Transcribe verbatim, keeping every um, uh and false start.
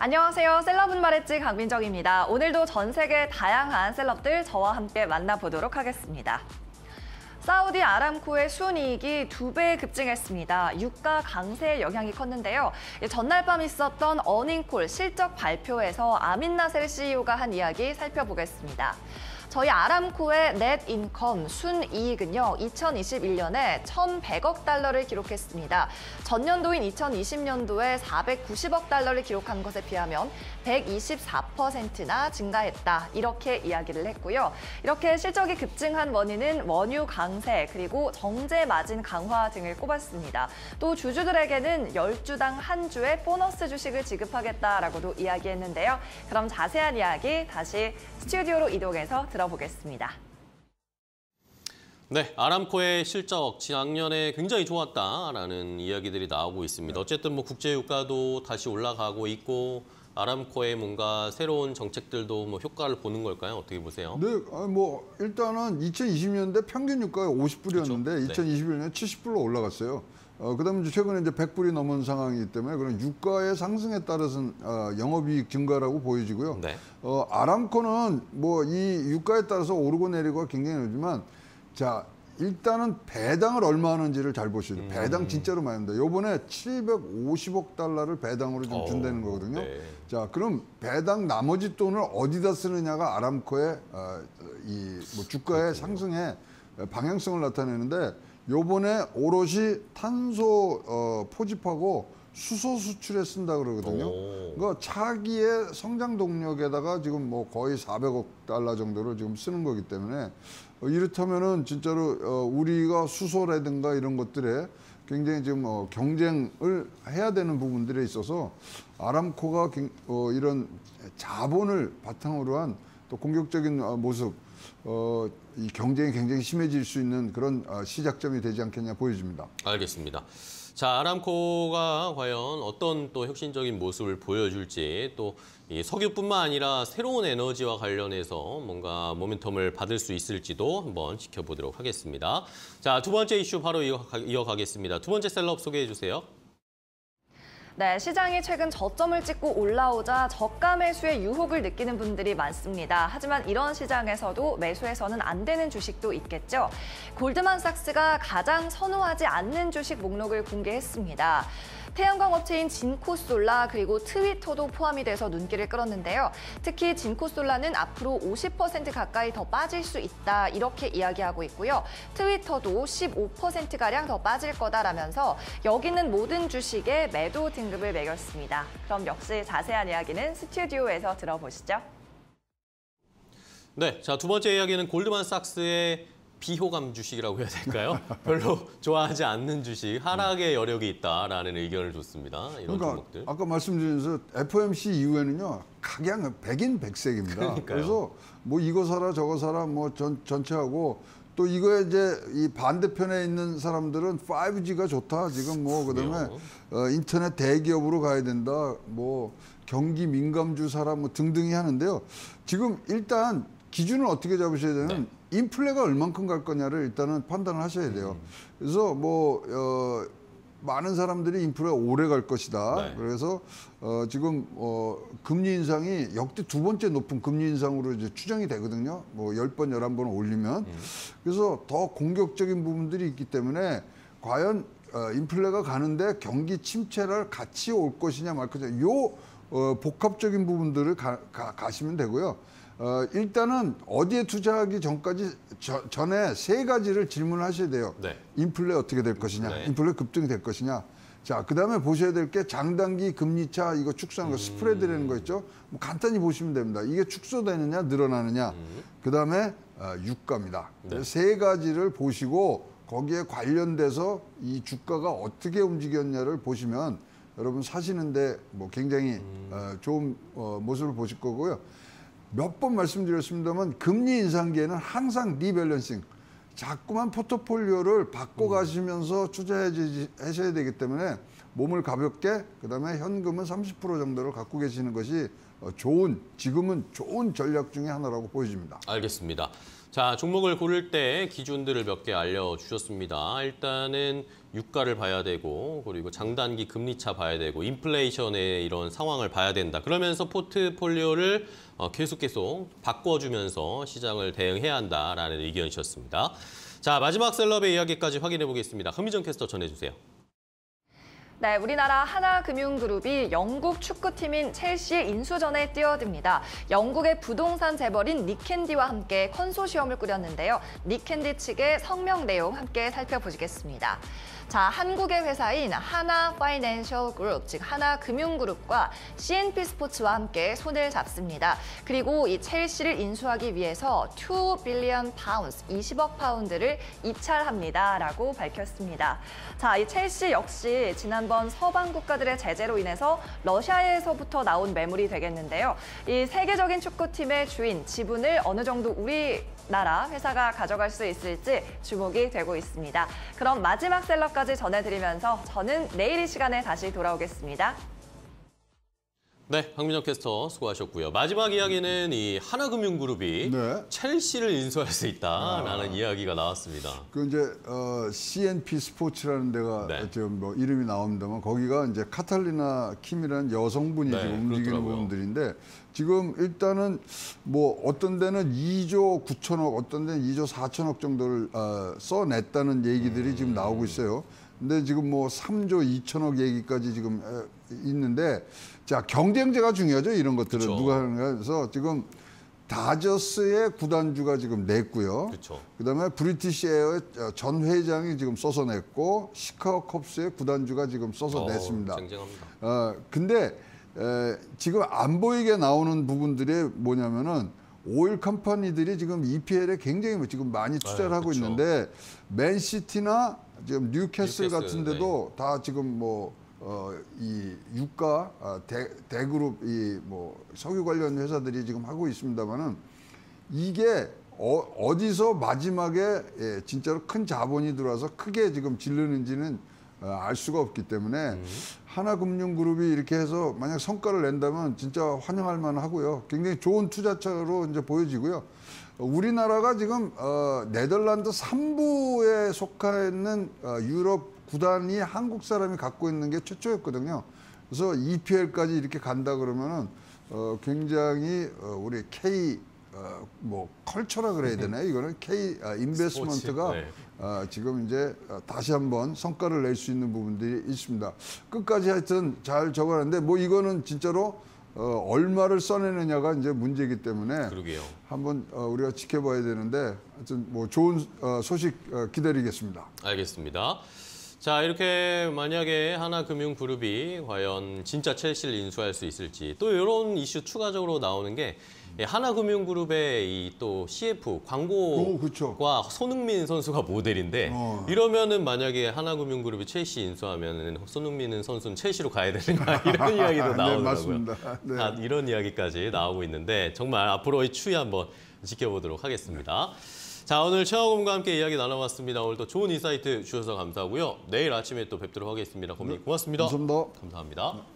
안녕하세요. 셀럽은 말했지 강민정입니다. 오늘도 전 세계 다양한 셀럽들 저와 함께 만나보도록 하겠습니다. 사우디 아람코의 순이익이 두 배 급증했습니다. 유가 강세의 영향이 컸는데요. 전날 밤 있었던 어닝콜 실적 발표에서 아민 나세르 씨이오가 한 이야기 살펴보겠습니다. 저희 아람코의 넷 인컴 순이익은요, 이천이십일 년에 천백억 달러를 기록했습니다. 전년도인 이천이십 년도에 사백구십억 달러를 기록한 것에 비하면 백이십사 퍼센트나 증가했다, 이렇게 이야기를 했고요. 이렇게 실적이 급증한 원인은 원유 강세, 그리고 정제 마진 강화 등을 꼽았습니다. 또 주주들에게는 열 주당 한 주의 보너스 주식을 지급하겠다라고도 이야기했는데요. 그럼 자세한 이야기 다시 스튜디오로 이동해서 들어보겠습니다. 네, 아람코의 실적 작년에 굉장히 좋았다라는 이야기들이 나오고 있습니다. 어쨌든 뭐 국제 유가도 다시 올라가고 있고 아람코의 뭔가 새로운 정책들도 뭐 효과를 보는 걸까요? 어떻게 보세요? 네, 뭐 일단은 이천이십 년대 평균 유가가 오십 불이었는데 그렇죠? 네. 이천이십일 년에 칠십 불로 올라갔어요. 어, 그다음에 이제 최근에 이제 백 불이 넘은 상황이기 때문에 그런 유가의 상승에 따라서는 어, 영업이익 증가라고 보여지고요. 네. 어, 아람코는 뭐 이 유가에 따라서 오르고 내리고가 굉장히 늘지만, 자 일단은 배당을 얼마 하는지를 잘 보시죠. 음. 배당 진짜로 많이 합니다. 요번에 칠백오십억 달러를 배당으로 좀 준다는 거거든요. 네. 자 그럼 배당 나머지 돈을 어디다 쓰느냐가 아람코의 어, 이 뭐 주가의 상승의 방향성을 나타내는데, 요번에 오롯이 탄소 어, 포집하고 수소 수출에 쓴다 그러거든요. 그러니까 차기의 성장 동력에다가 지금 뭐 거의 사백억 달러 정도를 지금 쓰는 거기 때문에, 어, 이렇다면은 진짜로 어, 우리가 수소라든가 이런 것들에 굉장히 지금 어, 경쟁을 해야 되는 부분들에 있어서 아람코가 어, 이런 자본을 바탕으로 한 또 공격적인 어, 모습, 어, 이 경쟁이 굉장히 심해질 수 있는 그런 시작점이 되지 않겠냐 보여집니다. 알겠습니다. 자, 아람코가 과연 어떤 또 혁신적인 모습을 보여줄지, 또 이 석유뿐만 아니라 새로운 에너지와 관련해서 뭔가 모멘텀을 받을 수 있을지도 한번 지켜보도록 하겠습니다. 자, 두 번째 이슈 바로 이어가겠습니다. 두 번째 셀럽 소개해 주세요. 네, 시장이 최근 저점을 찍고 올라오자 저가 매수의 유혹을 느끼는 분들이 많습니다. 하지만 이런 시장에서도 매수해서는 안 되는 주식도 있겠죠. 골드만삭스가 가장 선호하지 않는 주식 목록을 공개했습니다. 태양광 업체인 진코솔라, 그리고 트위터도 포함이 돼서 눈길을 끌었는데요. 특히 진코솔라는 앞으로 오십 퍼센트 가까이 더 빠질 수 있다, 이렇게 이야기하고 있고요. 트위터도 십오 퍼센트가량 더 빠질 거다라면서 여기는 모든 주식에 매도 등급을 매겼습니다. 그럼 역시 자세한 이야기는 스튜디오에서 들어보시죠. 네, 자, 두 번째 이야기는 골드만삭스의 비호감 주식이라고 해야 될까요? 별로 좋아하지 않는 주식, 하락의 여력이 있다라는 의견을 줬습니다. 이런 그러니까 종목들. 아까 말씀드린 대로 에프오엠씨 이후에는요, 각양 백인백색입니다. 그러니까요. 그래서 뭐 이거 사라 저거 사라 뭐 전 전체하고, 또 이거에 이제 이 반대편에 있는 사람들은 파이브지가 좋다. 지금 뭐 그다음에 어, 인터넷 대기업으로 가야 된다. 뭐 경기 민감주 사라 뭐 등등이 하는데요. 지금 일단 기준을 어떻게 잡으셔야 되냐면, 네, 인플레가 얼만큼 갈 거냐를 일단은 판단을 하셔야 돼요. 그래서 뭐 어, 많은 사람들이 인플레가 오래 갈 것이다. 네. 그래서 어, 지금 어, 금리 인상이 역대 두 번째 높은 금리 인상으로 이제 추정이 되거든요. 뭐 열 번, 열한 번 올리면. 음. 그래서 더 공격적인 부분들이 있기 때문에 과연 어, 인플레가 가는데 경기 침체를 같이 올 것이냐 말 것이냐, 요 어, 복합적인 부분들을 가, 가, 가시면 되고요. 어, 일단은 어디에 투자하기 전까지 저, 전에 세 가지를 질문하셔야 돼요. 네. 인플레 어떻게 될 것이냐, 네, 인플레 급등이 될 것이냐. 자, 그다음에 보셔야 될 게 장단기 금리차 이거 축소하는 거, 음, 스프레드라는 거 있죠. 뭐 간단히 보시면 됩니다. 이게 축소되느냐 늘어나느냐, 음, 그다음에 어, 유가입니다. 네. 세 가지를 보시고 거기에 관련돼서 이 주가가 어떻게 움직였냐를 보시면 여러분 사시는데 뭐 굉장히 음, 어, 좋은 어, 모습을 보실 거고요. 몇 번 말씀드렸습니다만 금리 인상기에는 항상 리밸런싱, 자꾸만 포트폴리오를 바꿔가시면서 투자하셔야 되기 때문에 몸을 가볍게, 그다음에 현금은 삼십 퍼센트 정도를 갖고 계시는 것이 좋은, 지금은 좋은 전략 중에 하나라고 보여집니다. 알겠습니다. 자, 종목을 고를 때 기준들을 몇 개 알려주셨습니다. 일단은 유가를 봐야 되고, 그리고 장단기 금리차 봐야 되고, 인플레이션의 이런 상황을 봐야 된다. 그러면서 포트폴리오를 계속 계속 바꿔주면서 시장을 대응해야 한다라는 의견이셨습니다. 자, 마지막 셀럽의 이야기까지 확인해 보겠습니다. 현미정 캐스터 전해주세요. 네, 우리나라 하나금융그룹이 영국 축구팀인 첼시의 인수전에 뛰어듭니다. 영국의 부동산 재벌인 닉 캔디와 함께 컨소시엄을 꾸렸는데요. 닉 캔디 측의 성명 내용 함께 살펴보시겠습니다. 자, 한국의 회사인 하나 파이낸셜 그룹, 즉 하나금융그룹과 씨엔피 스포츠와 함께 손을 잡습니다. 그리고 이 첼시를 인수하기 위해서 투 빌리언 파운드, 이십억 파운드를 입찰합니다라고 밝혔습니다. 자, 이 첼시 역시 지난번 서방 국가들의 제재로 인해서 러시아에서부터 나온 매물이 되겠는데요. 이 세계적인 축구팀의 주인, 지분을 어느 정도 우리 나라 회사가 가져갈 수 있을지 주목이 되고 있습니다. 그럼 마지막 셀럽까지 전해드리면서 저는 내일 이 시간에 다시 돌아오겠습니다. 네, 박민정 캐스터 수고하셨고요. 마지막 이야기는 이 하나금융그룹이 네. 첼시를 인수할 수 있다라는 아, 이야기가 나왔습니다. 그 이제 어, 씨엔피 스포츠라는 데가 네. 지금 뭐 이름이 나옵니다만 거기가 이제 카탈리나 킴이라는 여성분이 네, 지금 움직이는 부분들인데 지금 일단은 뭐 어떤 데는 이조 구천억, 어떤 데는 이조 사천억 정도를 어, 써냈다는 얘기들이 음. 지금 나오고 있어요. 근데 지금 뭐 삼조 이천억 얘기까지 지금 있는데 자 경쟁제가 중요하죠. 이런 것들은 그쵸. 누가 하는가 해서 지금 다저스의 구단주가 지금 냈고요. 그쵸. 그다음에 브리티시 에어의 전 회장이 지금 써서 냈고 시카고 컵스의 구단주가 지금 써서 오, 냈습니다. 쟁쟁합니다. 어, 근데 에, 지금 안 보이게 나오는 부분들이 뭐냐면은 오일 컴퍼니들이 지금 이피엘에 굉장히 지금 많이 투자를 네, 하고 그쵸. 있는데 맨시티나 지금 뉴캐슬, 뉴캐슬 같은 데도 네. 다 지금 뭐 어 이 유가 아, 대 대그룹 이 뭐 석유 관련 회사들이 지금 하고 있습니다만은 이게 어, 어디서 마지막에 예, 진짜로 큰 자본이 들어와서 크게 지금 질르는지는 어, 알 수가 없기 때문에 음. 하나금융그룹이 이렇게 해서 만약 성과를 낸다면 진짜 환영할 만하고요. 굉장히 좋은 투자처로 이제 보여지고요. 우리나라가 지금 어, 네덜란드 삼부에 속하는 어, 유럽 구단이 한국 사람이 갖고 있는 게 최초였거든요. 그래서 이피엘까지 이렇게 간다 그러면은 어, 굉장히 어, 우리 K 어, 뭐 컬처라 그래야 되나요? 이거는 K 어, 인베스먼트가 네. 어, 지금 이제 다시 한번 성과를 낼 수 있는 부분들이 있습니다. 끝까지 하여튼 잘 적어놨는데 뭐 이거는 진짜로. 어, 얼마를 써내느냐가 이제 문제이기 때문에 그러게요. 한번 어, 우리가 지켜봐야 되는데 하여튼 뭐 좋은 어, 소식 어, 기다리겠습니다. 알겠습니다. 자, 이렇게 만약에 하나금융그룹이 과연 진짜 첼시를 인수할 수 있을지 또 이런 이슈 추가적으로 나오는 게 하나금융그룹의 이 또 씨에프 광고과 오, 그렇죠. 손흥민 선수가 모델인데 어. 이러면은 만약에 하나금융그룹이 첼시 인수하면은 손흥민 선수는 첼시로 가야 되는가 이런 이야기도 나오더라고요. 네, 맞습니다. 네. 아, 이런 이야기까지 나오고 있는데 정말 앞으로의 추이 한번 지켜보도록 하겠습니다. 자, 오늘 최하공과 함께 이야기 나눠봤습니다. 오늘도 좋은 인사이트 주셔서 감사하고요. 내일 아침에 또 뵙도록 하겠습니다. 고민 고맙습니다. 감사합니다. 감사합니다.